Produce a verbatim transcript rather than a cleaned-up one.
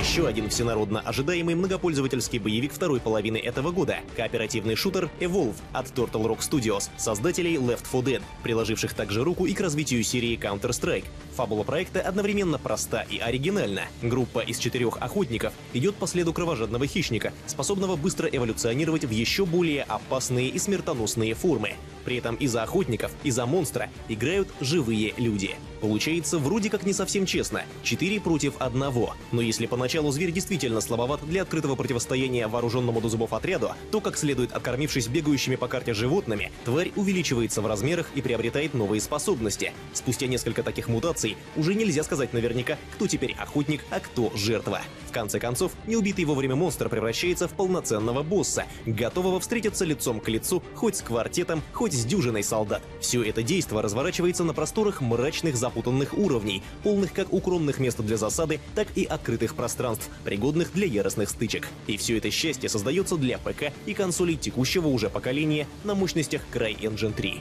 еще один всенародно ожидаемый многопользовательский боевик второй половины этого года — кооперативный шутер Evolve от Turtle Rock Studios, создателей Left four Dead, приложивших также руку и к развитию серии Counter-Strike. Фабула проекта одновременно проста и оригинальна. Группа из четырех охотников идет по следу кровожадного хищника, способного быстро эволюционировать в еще более опасные и смертоносные формы. При этом и за охотников, и за монстра играют живые люди. Получается вроде как не совсем честно — четыре против одного. Но если поначалу зверь действительно слабоват для открытого противостояния вооруженному до зубов отряду, то, как следует откормившись бегающими по карте животными, тварь увеличивается в размерах и приобретает новые способности. Спустя несколько таких мутаций уже нельзя сказать наверняка, кто теперь охотник, а кто жертва. В конце концов, неубитый вовремя монстр превращается в полноценного босса, готового встретиться лицом к лицу хоть с квартетом, хоть с дюжиной солдат. Все это действо разворачивается на просторах мрачных запутанных уровней, полных как укромных мест для засады, так и открытых пространств, пригодных для яростных стычек. И все это счастье создается для ПК и консолей текущего уже поколения на мощностях CryEngine три.